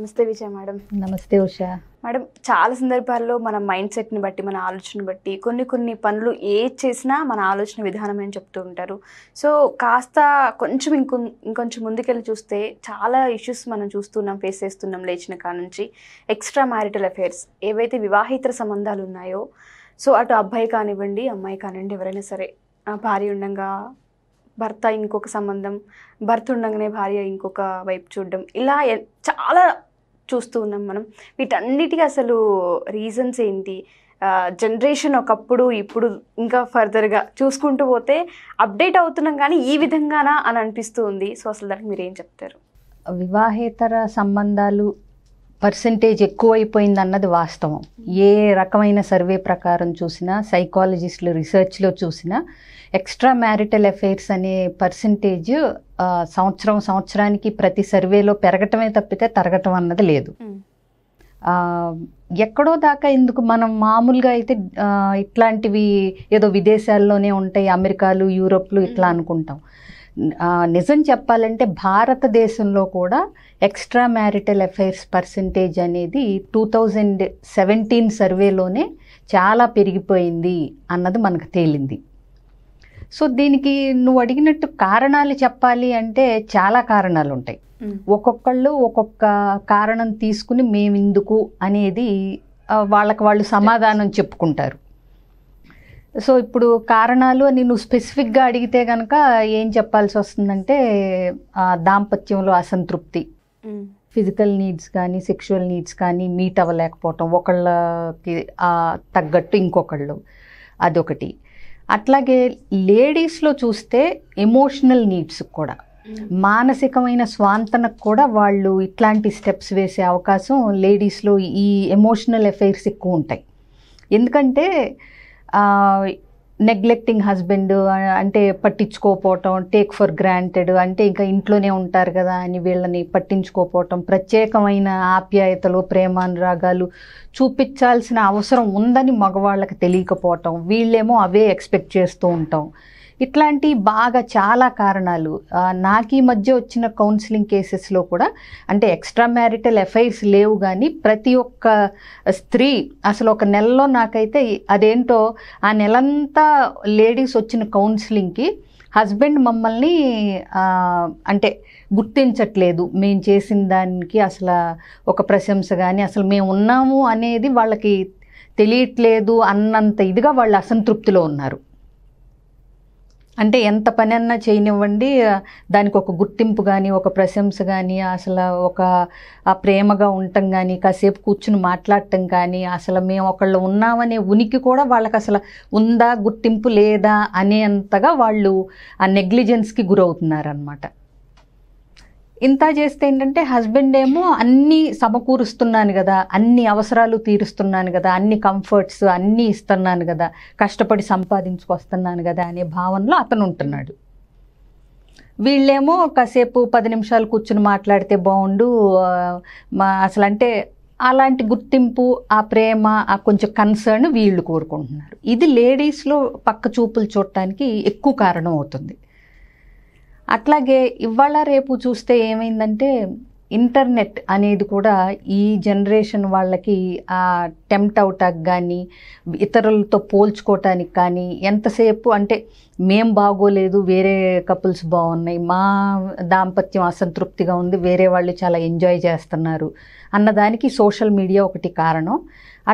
నమస్తే విజయ మేడం. నమస్తే ఉషా మేడం. చాలా సందర్భాల్లో మన మైండ్ సెట్ని బట్టి, మన ఆలోచన బట్టి కొన్ని పనులు ఏది చేసినా మన ఆలోచన విధానం అని చెప్తూ ఉంటారు. సో కాస్త కొంచెం ఇంకొంచెం ముందుకెళ్ళి చూస్తే చాలా ఇష్యూస్ మనం చూస్తున్నాం, ఫేస్ చేస్తున్నాం. లేచిన కాడ నుంచి ఎక్స్ట్రా మ్యారిటల్ అఫైర్స్ ఏవైతే వివాహితర సంబంధాలు ఉన్నాయో, సో అటు అబ్బాయి కానివ్వండి, అమ్మాయి కానివ్వండి, ఎవరైనా సరే, భార్య ఉండగా భర్త ఇంకొక సంబంధం, భర్త ఉండగానే భార్య ఇంకొక వైపు చూడడం, ఇలా చాలా చూస్తూ ఉన్నాం మనం. వీటన్నిటికీ అసలు రీజన్స్ ఏంటి? జనరేషన్ ఒకప్పుడు, ఇప్పుడు ఇంకా ఫర్దర్గా చూసుకుంటూ పోతే అప్డేట్ అవుతున్నాం, కానీ ఈ విధంగానా అని అనిపిస్తూ ఉంది. సో అసలు దానికి మీరేం చెప్తారు? వివాహేతర సంబంధాలు పర్సంటేజ్ ఎక్కువైపోయింది అన్నది వాస్తవం. ఏ రకమైన సర్వే ప్రకారం చూసినా, సైకాలజిస్టులు రీసెర్చ్లో చూసినా, ఎక్స్ట్రా మ్యారిటల్ అఫైర్స్ అనే పర్సంటేజ్ సంవత్సరానికి ప్రతి సర్వేలో పెరగటమే తప్పితే తరగటం అన్నది లేదు. ఎక్కడో దాకా ఎందుకు మనం మామూలుగా అయితే ఇట్లాంటివి ఏదో విదేశాల్లోనే ఉంటాయి, అమెరికాలు, యూరోప్లు ఇట్లా అనుకుంటాం. నిజం చెప్పాలంటే భారతదేశంలో కూడా ఎక్స్ట్రా మ్యారిటల్ అఫైర్స్ పర్సంటేజ్ అనేది 2017 సర్వేలోనే చాలా పెరిగిపోయింది అన్నది మనకు తేలింది. సో దీనికి నువ్వు అడిగినట్టు కారణాలు చెప్పాలి అంటే చాలా కారణాలు ఉంటాయి. ఒక్కొక్కళ్ళు ఒక్కొక్క కారణం తీసుకుని మేమెందుకు అనేది వాళ్ళకి వాళ్ళు సమాధానం చెప్పుకుంటారు. సో ఇప్పుడు కారణాలు అని నువ్వు స్పెసిఫిక్గా అడిగితే కనుక ఏం చెప్పాల్సి వస్తుందంటే, దాంపత్యంలో అసంతృప్తి, ఫిజికల్ నీడ్స్ కానీ సెక్షువల్ నీడ్స్ కానీ మీట్ అవ్వలేకపోవటం, ఒకళ్ళకి తగ్గట్టు ఇంకొకళ్ళు, అదొకటి. అట్లాగే లేడీస్లో చూస్తే ఎమోషనల్ నీడ్స్ కూడా, మానసికమైన స్వాంతనకు కూడా వాళ్ళు ఇట్లాంటి స్టెప్స్ వేసే అవకాశం లేడీస్లో ఈ ఎమోషనల్ అఫైర్స్ ఎక్కువ ఉంటాయి. ఎందుకంటే నెగ్లెక్టింగ్ హస్బెండ్ అంటే పట్టించుకోపోవటం, టేక్ ఫర్ గ్రాంటెడ్ అంటే ఇంకా ఇంట్లోనే ఉంటారు కదా అని వీళ్ళని పట్టించుకోపోవటం, ప్రత్యేకమైన ఆప్యాయతలు, ప్రేమానురాగాలు చూపించాల్సిన అవసరం ఉందని మగవాళ్ళకి తెలియకపోవటం, వీళ్ళేమో అవే ఎక్స్పెక్ట్ చేస్తూ ఉంటాం. ఇట్లాంటి బాగా చాలా కారణాలు. నాకు ఈ మధ్య వచ్చిన కౌన్సిలింగ్ కేసెస్లో కూడా, అంటే ఎక్స్ట్రా మ్యారిటల్ అఫైర్స్ లేవు కానీ ప్రతి ఒక్క స్త్రీ అసలు ఒక నెలలో, నాకైతే అదేంటో ఆ నెలంతా లేడీస్ వచ్చిన కౌన్సిలింగ్కి హస్బెండ్ మమ్మల్ని అంటే గుర్తించట్లేదు, మేము చేసిన దానికి అసలు ఒక ప్రశంస కానీ, అసలు మేము ఉన్నాము అనేది వాళ్ళకి తెలియట్లేదు అన్నంత ఇదిగా వాళ్ళు అసంతృప్తిలో ఉన్నారు. అంటే ఎంత పని అన్నా చేయనివ్వండి, దానికి ఒక గుర్తింపు కానీ, ఒక ప్రశంస కానీ, అసలు ఒక ప్రేమగా ఉండటం కానీ, కాసేపు కూర్చుని మాట్లాడటం కానీ, అసలు మేము ఒకళ్ళు ఉన్నామనే ఉనికి కూడా వాళ్ళకి అసలు ఉందా, గుర్తింపు లేదా అనేంతగా వాళ్ళు ఆ నెగ్లిజెన్స్కి గురవుతున్నారనమాట. ఇంత చేస్తే ఏంటంటే, హస్బెండ్ ఏమో అన్నీ సమకూరుస్తున్నాను కదా, అన్ని అవసరాలు తీరుస్తున్నాను కదా, అన్ని కంఫర్ట్స్ అన్నీ ఇస్తున్నాను కదా, కష్టపడి సంపాదించుకొస్తున్నాను కదా అనే భావనలో అతను ఉంటున్నాడు. వీళ్ళేమో కాసేపు 10 నిమిషాలు కూర్చుని మాట్లాడితే బాగుండు, అసలు అంటే అలాంటి గుర్తింపు, ఆ ప్రేమ, ఆ కొంచెం కన్సర్న్ వీళ్ళు కోరుకుంటున్నారు. ఇది లేడీస్లో పక్క చూపులు చూడటానికి ఎక్కువ కారణం అవుతుంది. అట్లాగే ఇవాళ రేపు చూస్తే ఏమైందంటే, ఇంటర్నెట్ అనేది కూడా ఈ జనరేషన్ వాళ్ళకి ఆ టెంప్ట్ అవుటానికి కానీ, ఇతరులతో పోల్చుకోవటానికి కానీ, ఎంతసేపు అంటే మేం బాగోలేదు, వేరే కపుల్స్ బాగున్నాయి, మా దాంపత్యం అసంతృప్తిగా ఉంది, వేరే వాళ్ళు చాలా ఎంజాయ్ చేస్తున్నారు అన్నదానికి సోషల్ మీడియా ఒకటి కారణం.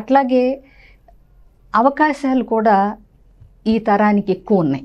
అట్లాగే అవకాశాలు కూడా ఈ తరానికి ఎక్కువ ఉన్నాయి.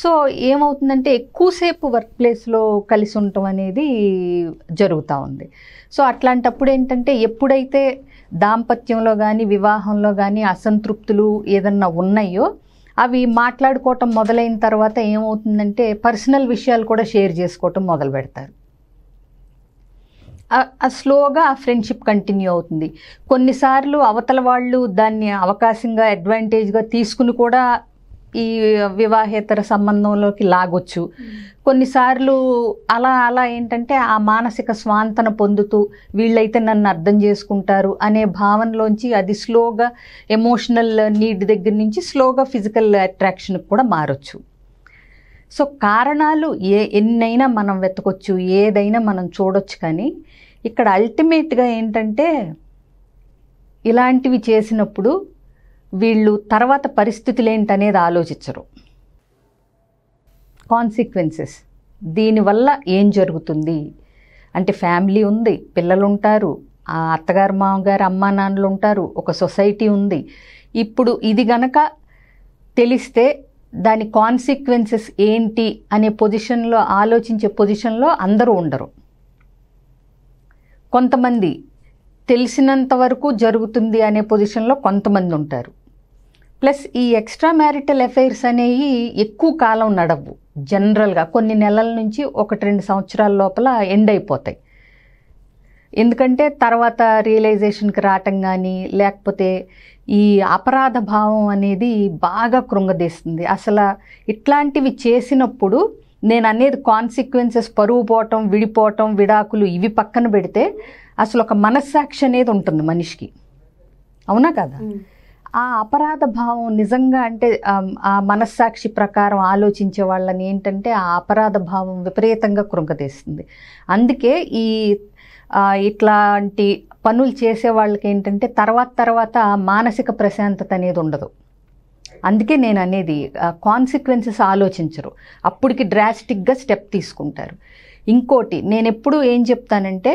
సో ఏమవుతుందంటే, ఎక్కువసేపు వర్క్ ప్లేస్లో కలిసి ఉండటం అనేది జరుగుతూ ఉంది. సో అట్లాంటప్పుడు ఏంటంటే, ఎప్పుడైతే దాంపత్యంలో కానీ వివాహంలో కానీ అసంతృప్తులు ఏదన్నా ఉన్నాయో, అవి మాట్లాడుకోవటం మొదలైన తర్వాత ఏమవుతుందంటే, పర్సనల్ విషయాలు కూడా షేర్ చేసుకోవటం మొదలు పెడతారు. స్లోగా ఆ ఫ్రెండ్షిప్ కంటిన్యూ అవుతుంది. కొన్నిసార్లు అవతల వాళ్ళు దాన్ని అవకాశంగా అడ్వాంటేజ్గా తీసుకుని కూడా ఈ వివాహేతర సంబంధంలోకి లాగొచ్చు. కొన్నిసార్లు అలా అలా ఏంటంటే ఆ మానసిక స్వాంతన పొందుతూ వీళ్ళైతే నన్ను అర్థం చేసుకుంటారు అనే భావనలోంచి అది స్లోగా ఎమోషనల్ నీడ్ దగ్గర నుంచి స్లోగా ఫిజికల్ అట్రాక్షన్కి కూడా మారొచ్చు. సో కారణాలు ఎన్నైనా మనం వెతకొచ్చు, ఏదైనా మనం చూడొచ్చు. కానీ ఇక్కడ అల్టిమేట్గా ఏంటంటే ఇలాంటివి చేసినప్పుడు వీళ్ళు తర్వాత పరిస్థితులు ఏంటనేది ఆలోచించరు. కాన్సిక్వెన్సెస్, దీనివల్ల ఏం జరుగుతుంది అంటే ఫ్యామిలీ ఉంది, పిల్లలు ఉంటారు, అత్తగారు మామగారు అమ్మా నాన్నలు ఉంటారు, ఒక సొసైటీ ఉంది. ఇప్పుడు ఇది గనక తెలిస్తే దాని కాన్సిక్వెన్సెస్ ఏంటి అనే పొజిషన్లో ఆలోచించే పొజిషన్లో అందరూ ఉండరు. కొంతమంది తెలిసినంత వరకు జరుగుతుంది అనే పొజిషన్లో కొంతమంది ఉంటారు. ప్లస్ ఈ ఎక్స్ట్రా మ్యారిటల్ అఫైర్స్ అనేవి ఎక్కువ కాలం నడవు. జనరల్గా కొన్ని నెలల నుంచి 1-2 సంవత్సరాల లోపల ఎండ్ అయిపోతాయి. ఎందుకంటే తర్వాత రియలైజేషన్కి రావటం కానీ లేకపోతే ఈ అపరాధ భావం అనేది బాగా కృంగదీస్తుంది. అసలు ఇట్లాంటివి చేసినప్పుడు నేను అనేది కాన్సిక్వెన్సెస్ పరువు పోవటం, విడిపోవటం, విడాకులు ఇవి పక్కన పెడితే అసలు ఒక మనస్సాక్షి అనేది ఉంటుంది మనిషికి, అవునా కదా? ఆ అపరాధ భావం నిజంగా అంటే ఆ మనస్సాక్షి ప్రకారం ఆలోచించే వాళ్ళని ఏంటంటే ఆ అపరాధ భావం విపరీతంగా కృంగదీస్తుంది. అందుకే ఈ ఇట్లాంటి పనులు చేసే వాళ్ళకి ఏంటంటే తర్వాత మానసిక ప్రశాంతత అనేది ఉండదు. అందుకే నేను అనేది కాన్సిక్వెన్సెస్ ఆలోచించరు, అప్పటికి డ్రాస్టిక్గా స్టెప్ తీసుకుంటారు. ఇంకోటి నేను ఎప్పుడు ఏం చెప్తానంటే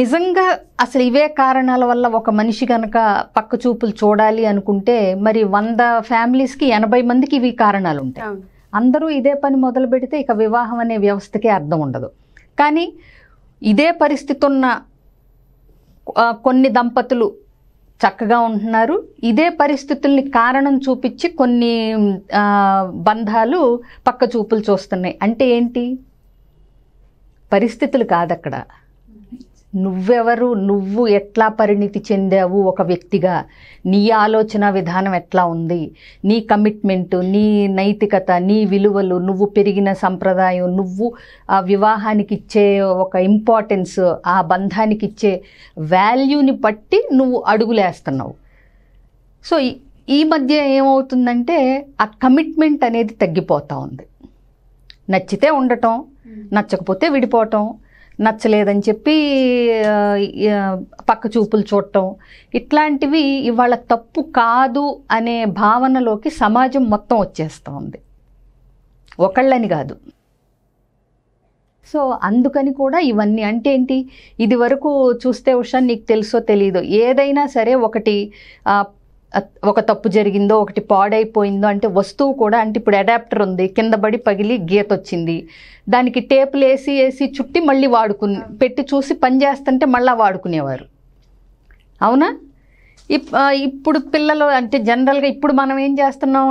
నిజంగా అసలు ఇవే కారణాల వల్ల ఒక మనిషి కనుక పక్క చూపులు చూడాలి అనుకుంటే మరి 100 ఫ్యామిలీస్కి 80 మందికి ఇవి కారణాలు ఉంటాయి. అందరూ ఇదే పని మొదలు పెడితే ఇక వివాహం అనే వ్యవస్థకే అర్థం ఉండదు. కానీ ఇదే పరిస్థితి ఉన్న కొన్ని దంపతులు చక్కగా ఉంటున్నారు, ఇదే పరిస్థితుల్ని కారణం చూపించి కొన్ని బంధాలు పక్క చూపులు చూస్తున్నాయి. అంటే ఏంటి? పరిస్థితులు కాదక్కడ, నువ్వెవరు, నువ్వు ఎట్లా పరిణితి చెందావు ఒక వ్యక్తిగా, నీ ఆలోచన విధానం ఎట్లా ఉంది, నీ కమిట్మెంటు, నీ నైతికత, నీ విలువలు, నువ్వు పెరిగిన సంప్రదాయం, నువ్వు ఆ వివాహానికి ఇచ్చే ఒక ఇంపార్టెన్స్, ఆ బంధానికి ఇచ్చే వాల్యూని బట్టి నువ్వు అడుగులేస్తున్నావు. సో ఈ మధ్య ఏమవుతుందంటే ఆ కమిట్మెంట్ అనేది తగ్గిపోతూ ఉంది. నచ్చితే ఉండటం, నచ్చకపోతే విడిపోవటం, నచ్చలేదని చెప్పి పక్క చూపులు చూడటం, ఇట్లాంటివి ఇవాళ తప్పు కాదు అనే భావనలోకి సమాజం మొత్తం వచ్చేస్తూ ఉంది, ఒకళ్ళని కాదు. సో అందుకని కూడా ఇవన్నీ అంటే ఏంటి, ఇది వరకు చూస్తే ఉషా నీకు తెలుసో తెలీదు ఏదైనా సరే ఒక తప్పు జరిగిందో, ఒకటి పాడైపోయిందో, అంటే వస్తువు కూడా, అంటే ఇప్పుడు అడాప్టర్ ఉంది, కింద పడి పగిలి గీత వచ్చింది, దానికి టేపులు వేసి చుట్టి మళ్ళీ పెట్టి చూసి పని చేస్తుంటే మళ్ళీ వాడుకునేవారు, అవునా? ఇప్పుడు పిల్లలు అంటే జనరల్గా ఇప్పుడు మనం ఏం చేస్తున్నాం,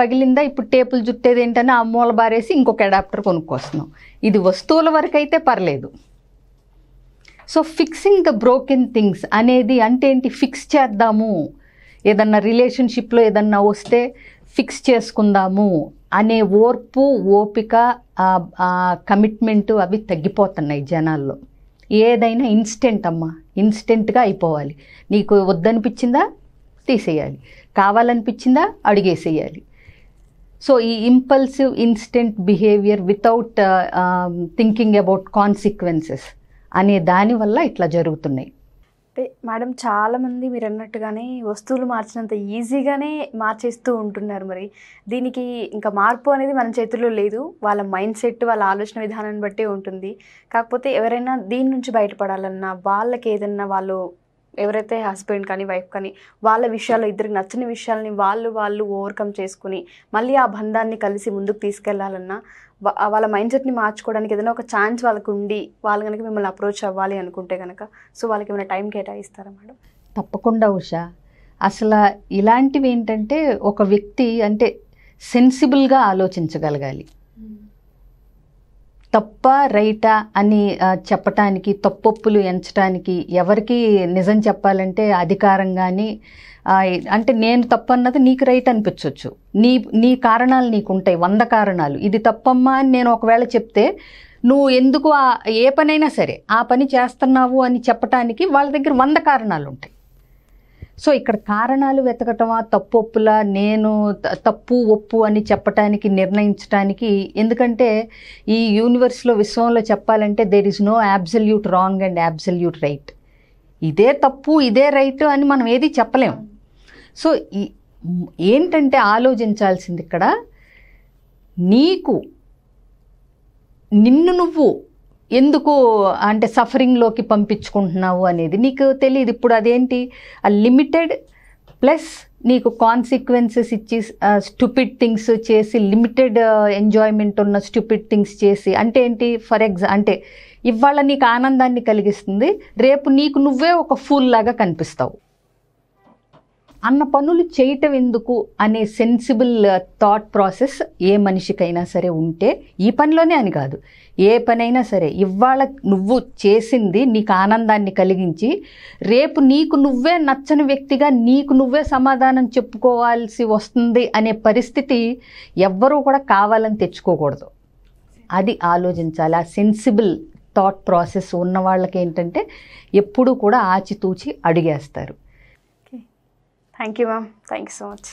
పగిలిందా ఇప్పుడు టేపులు చుట్టేది ఏంటని ఆ మూల బారేసి ఇంకొక అడాప్టర్ కొనుక్కొస్తున్నాం. ఇది వస్తువుల వరకు అయితే పర్లేదు. So fixing the broken things అనేది అంటే ఏంటి, ఫిక్స్ చేద్దాము, ఏదన్నా రిలేషన్షిప్లో ఏదన్నా వస్తే ఫిక్స్ చేసుకుందాము అనే ఓర్పు, ఓపిక, కమిట్మెంటు అవి తగ్గిపోతున్నాయి జనాల్లో. ఏదైనా ఇన్స్టెంట్ అమ్మా, ఇన్స్టెంట్గా అయిపోవాలి. నీకు వద్దనిపించిందా తీసేయాలి, కావాలనిపించిందా అడిగేసేయాలి. సో ఈ impulsive instant behaviour without thinking about consequences అనే దానివల్ల ఇట్లా జరుగుతున్నాయి. అంటే మేడం చాలామంది మీరు అన్నట్టుగానే వస్తువులు మార్చినంత ఈజీగానే మార్చేస్తూ ఉంటున్నారు. మరి దీనికి ఇంకా మార్పు అనేది మన చేతుల్లో లేదు, వాళ్ళ మైండ్ సెట్, వాళ్ళ ఆలోచన విధానాన్ని బట్టే ఉంటుంది. కాకపోతే ఎవరైనా దీని నుంచి బయటపడాలన్నా వాళ్ళకి ఏదన్నా వాళ్ళు ఎవరైతే హస్బెండ్ కానీ వైఫ్ కానీ వాళ్ళ విషయాల్లో ఇద్దరికి నచ్చిన విషయాలని వాళ్ళు ఓవర్కమ్ చేసుకుని మళ్ళీ ఆ బంధాన్ని కలిసి ముందుకు తీసుకెళ్లాలన్నా వాళ్ళ మైండ్ సెట్ని మార్చుకోవడానికి ఏదైనా ఒక ఛాన్స్ వాళ్ళకు ఉండి వాళ్ళు కనుక మిమ్మల్ని అప్రోచ్ అవ్వాలి అనుకుంటే కనుక సో వాళ్ళకి ఏమైనా టైం కేటాయిస్తారా మేడం? తప్పకుండా ఉషా. అసలు ఇలాంటివి ఏంటంటే ఒక వ్యక్తి అంటే సెన్సిబుల్గా ఆలోచించగలగాలి. తప్ప రైటా అని చెప్పటానికి, తప్పొప్పులు ఎంచటానికి ఎవరికి నిజం చెప్పాలంటే అధికారం కానీ, అంటే నేను తప్పన్నది నీకు రైట్ అనిపించవచ్చు. నీ నీ కారణాలు నీకు ఉంటాయి, 100 కారణాలు. ఇది తప్పమ్మా అని నేను ఒకవేళ చెప్తే నువ్వు ఎందుకు ఏ పనైనా సరే ఆ పని చేస్తున్నావు అని చెప్పటానికి వాళ్ళ దగ్గర 100 కారణాలు ఉంటాయి. సో ఇక్కడ కారణాలు వెతకటమా, తప్పొప్పులా, నేను తప్పు ఒప్పు అని చెప్పటానికి, నిర్ణయించడానికి, ఎందుకంటే ఈ యూనివర్స్లో, విశ్వంలో చెప్పాలంటే there is no absolute wrong and absolute right. ఇదే తప్పు ఇదే రైట్ అని మనం ఏది చెప్పలేము. సో ఏంటంటే ఆలోచించాల్సింది ఇక్కడ, నీకు నిన్ను నువ్వు ఎందుకు అంటే సఫరింగ్లోకి పంపించుకుంటున్నావు అనేది నీకు తెలియదు. ఇప్పుడు అదేంటి ఆ లిమిటెడ్ ప్లస్ నీకు కాన్సిక్వెన్సెస్ ఇచ్చి స్టూపిడ్ థింగ్స్ చేసి, లిమిటెడ్ ఎంజాయ్మెంట్ ఉన్న స్టూపిడ్ థింగ్స్ చేసి, అంటే ఏంటి, ఫర్ ఎగ్జాంపుల్ అంటే ఇవాళ నీకు ఆనందాన్ని కలిగిస్తుంది, రేపు నీకు నువ్వే ఒక ఫూల్ లాగా కనిపిస్తావు. అన్న పనులు చేయటం ఎందుకు అనే సెన్సిబుల్ థాట్ ప్రాసెస్ ఏ మనిషికైనా సరే ఉంటే, ఈ పనిలోనే అని కాదు, ఏ పనైనా సరే ఇవాళ నువ్వు చేసింది నీకు ఆనందాన్ని కలిగించి రేపు నీకు నువ్వే నచ్చని వ్యక్తిగా నీకు నువ్వే సమాధానం చెప్పుకోవాల్సి వస్తుంది అనే పరిస్థితి ఎవ్వరూ కూడా కావాలని తెచ్చుకోకూడదు. అది ఆలోచించాలి. ఆ సెన్సిబుల్ థాట్ ప్రాసెస్ ఉన్న వాళ్ళకి ఏంటంటే ఎప్పుడూ కూడా ఆచితూచి అడిగేస్తారు. Thank you, ma'am. Thank you so much.